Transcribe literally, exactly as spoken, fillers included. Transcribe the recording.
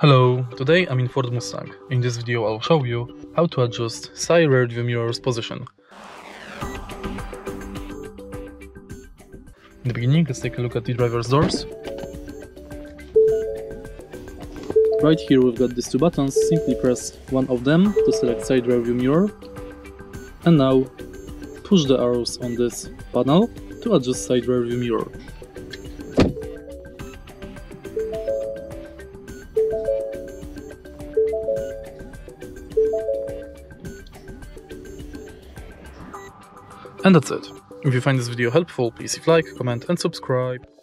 Hello, today I'm in Ford Mustang. In this video I'll show you how to adjust side rear view mirror's position. In the beginning, let's take a look at the driver's doors. Right here we've got these two buttons, simply press one of them to select side rear view mirror. And now push the arrows on this panel to adjust side rear view mirror. And that's it. If you find this video helpful, please leave a like, comment and subscribe.